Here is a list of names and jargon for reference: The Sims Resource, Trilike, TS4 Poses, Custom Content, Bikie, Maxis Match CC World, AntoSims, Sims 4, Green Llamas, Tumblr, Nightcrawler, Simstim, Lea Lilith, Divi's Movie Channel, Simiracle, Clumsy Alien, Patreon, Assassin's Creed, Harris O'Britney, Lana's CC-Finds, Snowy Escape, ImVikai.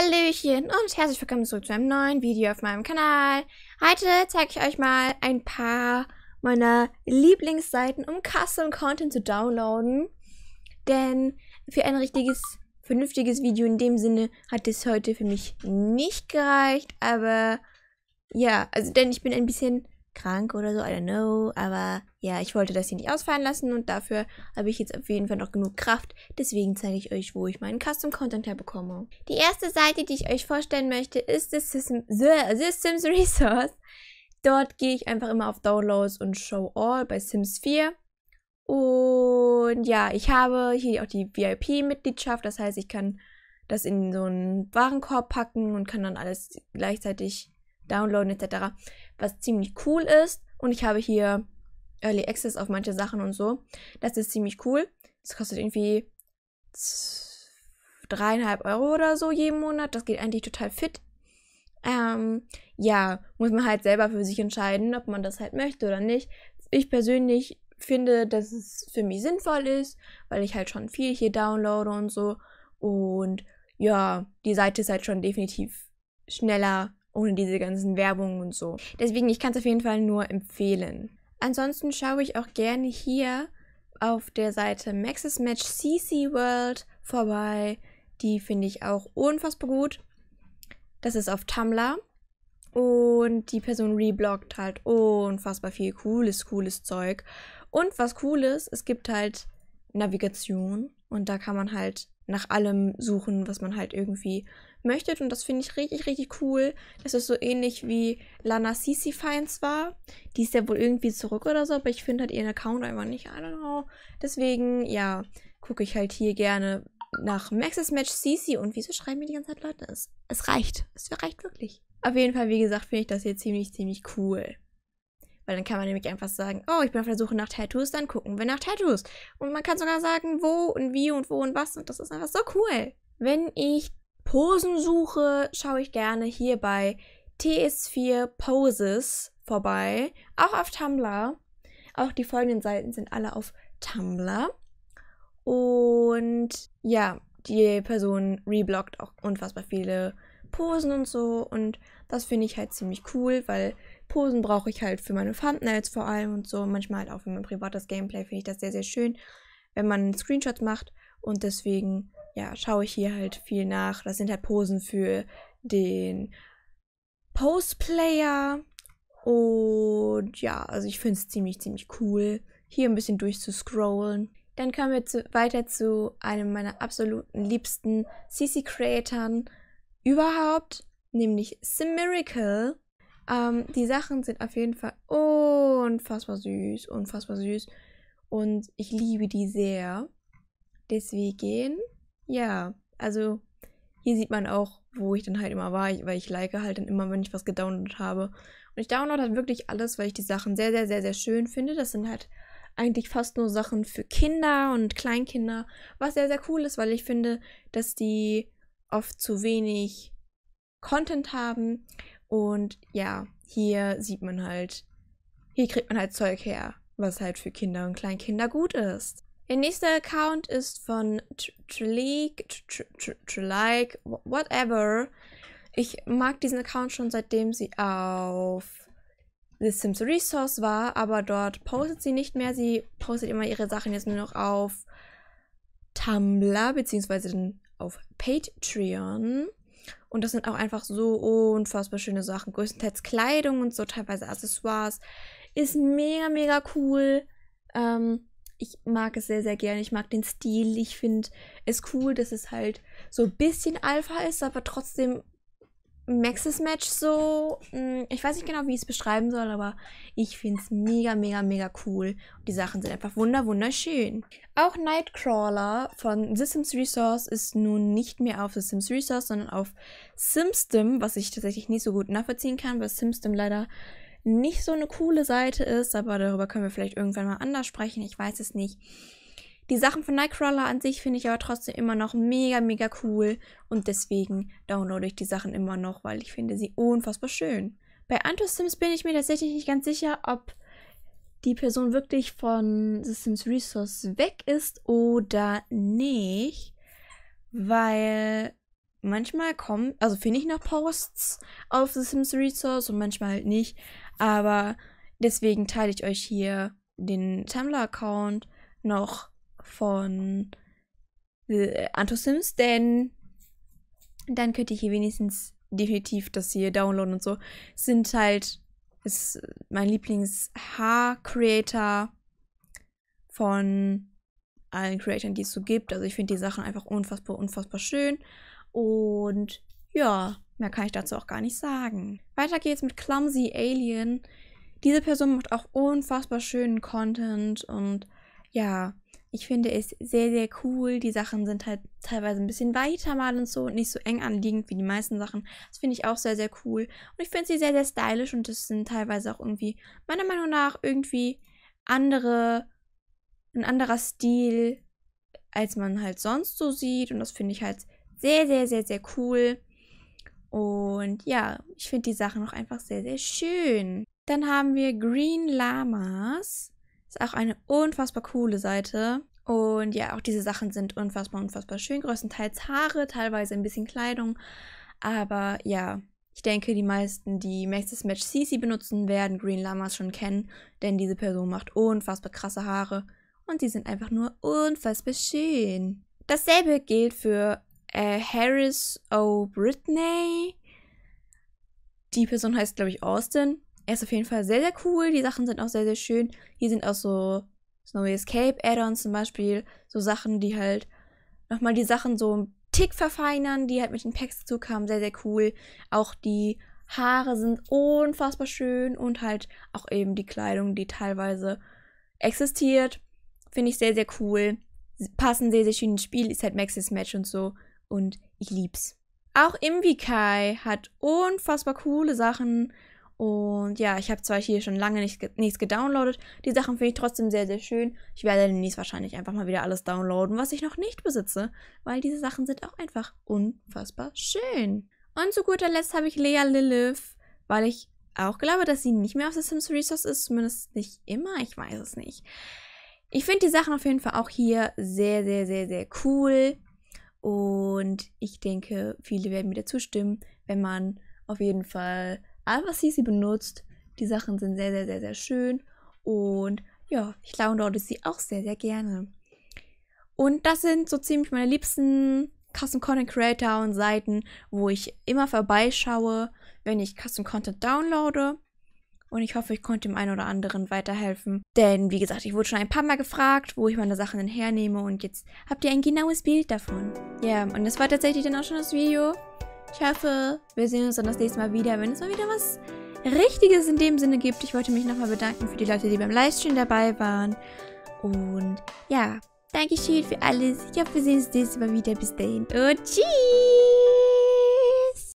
Hallöchen und herzlich willkommen zurück zu einem neuen Video auf meinem Kanal. Heute zeige ich euch mal ein paar meiner Lieblingsseiten, um Custom-Content zu downloaden. Denn für ein richtiges, vernünftiges Video in dem Sinne hat es heute für mich nicht gereicht. Aber ja, also denn ich bin ein bisschen krank oder so, I don't know. Aber ja, ich wollte das hier nicht ausfallen lassen und dafür habe ich jetzt auf jeden Fall noch genug Kraft. Deswegen zeige ich euch, wo ich meinen Custom-Content herbekomme. Die erste Seite, die ich euch vorstellen möchte, ist The Sims Resource. Dort gehe ich einfach immer auf Downloads und Show All bei Sims 4. Und ja, ich habe hier auch die VIP-Mitgliedschaft. Das heißt, ich kann das in so einen Warenkorb packen und kann dann alles gleichzeitig downloaden etc. Was ziemlich cool ist. Und ich habe hier Early Access auf manche Sachen und so. Das ist ziemlich cool. Das kostet irgendwie 3,5 € oder so jeden Monat. Das geht eigentlich total fit. Ja, muss man halt selber für sich entscheiden, ob man das halt möchte oder nicht. Ich persönlich finde, dass es für mich sinnvoll ist, weil ich halt schon viel hier downloade und so. Und ja, die Seite ist halt schon definitiv schneller ohne diese ganzen Werbungen und so. Deswegen, ich kann es auf jeden Fall nur empfehlen. Ansonsten schaue ich auch gerne hier auf der Seite Maxis Match CC World vorbei. Die finde ich auch unfassbar gut. Das ist auf Tumblr. Und die Person rebloggt halt unfassbar viel cooles Zeug. Und was cool ist, es gibt halt Navigation. Und da kann man halt nach allem suchen, was man halt irgendwie möchte. Und das finde ich richtig cool. Das ist so ähnlich wie Lana's CC-Finds war. Die ist ja wohl irgendwie zurück oder so, aber ich finde halt ihren Account einfach nicht. I don't know. Deswegen, ja, gucke ich halt hier gerne nach Maxis Match CC. Und wieso schreiben mir die ganze Zeit Leute? Es reicht. Es reicht wirklich. Auf jeden Fall, wie gesagt, finde ich das hier ziemlich cool. Weil dann kann man nämlich einfach sagen, oh, ich bin auf der Suche nach Tattoos, dann gucken wir nach Tattoos. Und man kann sogar sagen, wo und wie und wo und was. Und das ist einfach so cool. Wenn ich Posen suche, schaue ich gerne hier bei TS4 Poses vorbei. Auch auf Tumblr. Auch die folgenden Seiten sind alle auf Tumblr. Und ja, die Person rebloggt auch unfassbar viele Posen und so. Und das finde ich halt ziemlich cool, weil Posen brauche ich halt für meine Thumbnails vor allem und so. Manchmal halt auch für mein privates Gameplay finde ich das sehr schön, wenn man Screenshots macht. Und deswegen, ja, schaue ich hier halt viel nach. Das sind halt Posen für den Post-Player. Und ja, also ich finde es ziemlich cool, hier ein bisschen durchzuscrollen. Dann kommen wir weiter zu einem meiner absoluten liebsten CC-Creatoren überhaupt, nämlich Simiracle. Die Sachen sind auf jeden Fall unfassbar süß. Und ich liebe die sehr. Deswegen, ja, also hier sieht man auch, wo ich dann halt immer war, weil ich like halt dann immer, wenn ich was gedownloadet habe. Und ich download halt wirklich alles, weil ich die Sachen sehr schön finde. Das sind halt eigentlich fast nur Sachen für Kinder und Kleinkinder, was sehr cool ist, weil ich finde, dass die oft zu wenig Content haben. Und ja, hier sieht man halt, hier kriegt man halt Zeug her, was halt für Kinder und Kleinkinder gut ist. Der nächste Account ist von Trilike, whatever. Ich mag diesen Account schon, seitdem sie auf The Sims Resource war, aber dort postet sie nicht mehr. Sie postet immer ihre Sachen jetzt nur noch auf Tumblr, beziehungsweise auf Patreon. Und das sind auch einfach so unfassbar schöne Sachen. Größtenteils Kleidung und so, teilweise Accessoires. Ist mega cool. Ich mag es sehr gerne. Ich mag den Stil. Ich finde es cool, dass es halt so ein bisschen Alpha ist, aber trotzdem Maxis Match so. Ich weiß nicht genau, wie ich es beschreiben soll, aber ich finde es mega cool. Und die Sachen sind einfach wunderschön. Auch Nightcrawler von The Sims Resource ist nun nicht mehr auf The Sims Resource, sondern auf Simstim, was ich tatsächlich nicht so gut nachvollziehen kann, weil Simstim leider nicht so eine coole Seite ist, aber darüber können wir vielleicht irgendwann mal anders sprechen, ich weiß es nicht. Die Sachen von Nightcrawler an sich finde ich aber trotzdem immer noch mega cool und deswegen downloade ich die Sachen immer noch, weil ich finde sie unfassbar schön. Bei AntoSims bin ich mir tatsächlich nicht ganz sicher, ob die Person wirklich von The Sims Resource weg ist oder nicht, weil manchmal kommen, also finde ich noch Posts auf The Sims Resource und manchmal halt nicht. Aber deswegen teile ich euch hier den Tumblr-Account noch von AntoSims, denn dann könnt ihr hier wenigstens definitiv das hier downloaden und so. Sind halt, ist mein Lieblings-Haar-Creator von allen Creatoren, die es so gibt. Also ich finde die Sachen einfach unfassbar, unfassbar schön. Und ja, mehr kann ich dazu auch gar nicht sagen. Weiter geht's mit Clumsy Alien. Diese Person macht auch unfassbar schönen Content und ja, ich finde es sehr, sehr cool. Die Sachen sind halt teilweise ein bisschen weiter mal und so und nicht so eng anliegend wie die meisten Sachen. Das finde ich auch sehr, sehr cool. Und ich finde sie sehr, sehr stylisch und das sind teilweise auch irgendwie, meiner Meinung nach, irgendwie ein anderer Stil, als man halt sonst so sieht. Und das finde ich halt sehr, sehr, sehr, sehr cool. Und ja, ich finde die Sachen auch einfach sehr, sehr schön. Dann haben wir Green Llamas. Ist auch eine unfassbar coole Seite. Und ja, auch diese Sachen sind unfassbar, unfassbar schön. Größtenteils Haare, teilweise ein bisschen Kleidung. Aber ja, ich denke, die meisten, die Maxis Match CC benutzen, werden Green Llamas schon kennen. Denn diese Person macht unfassbar krasse Haare. Und die sind einfach nur unfassbar schön. Dasselbe gilt für Harris O'Britney. Die Person heißt, glaube ich, Austin. Er ist auf jeden Fall sehr, sehr cool. Die Sachen sind auch sehr, sehr schön. Hier sind auch so Snowy Escape Add-ons zum Beispiel. So Sachen, die halt nochmal die Sachen so einen Tick verfeinern, die halt mit den Packs dazu kamen. Sehr, sehr cool. Auch die Haare sind unfassbar schön und halt auch eben die Kleidung, die teilweise existiert. Finde ich sehr, sehr cool. Sie passen sehr, sehr schön ins Spiel. Ist halt Maxis Match und so. Und ich lieb's. Auch ImVikai hat unfassbar coole Sachen. Und ja, ich habe zwar hier schon lange nichts gedownloadet, die Sachen finde ich trotzdem sehr, sehr schön. Ich werde demnächst wahrscheinlich einfach mal wieder alles downloaden, was ich noch nicht besitze, weil diese Sachen sind auch einfach unfassbar schön. Und zu guter Letzt habe ich Lea Lilith, weil ich auch glaube, dass sie nicht mehr auf The Sims Resource ist, zumindest nicht immer, ich weiß es nicht. Ich finde die Sachen auf jeden Fall auch hier sehr, sehr, sehr, sehr cool. Und ich denke, viele werden mir dazu stimmen, wenn man auf jeden Fall was sie benutzt. Die Sachen sind sehr, sehr, sehr, sehr schön. Und ja, ich downloade sie auch sehr, sehr gerne. Und das sind so ziemlich meine liebsten Custom Content Creator und Seiten, wo ich immer vorbeischaue, wenn ich Custom Content downloade. Und ich hoffe, ich konnte dem einen oder anderen weiterhelfen. Denn wie gesagt, ich wurde schon ein paar Mal gefragt, wo ich meine Sachen denn hernehme. Und jetzt habt ihr ein genaues Bild davon. Ja, und das war tatsächlich dann auch schon das Video. Ich hoffe, wir sehen uns dann das nächste Mal wieder, wenn es mal wieder was Richtiges in dem Sinne gibt. Ich wollte mich nochmal bedanken für die Leute, die beim Livestream dabei waren. Und ja, danke schön für alles. Ich hoffe, wir sehen uns das nächste Mal wieder. Bis dahin und tschüss!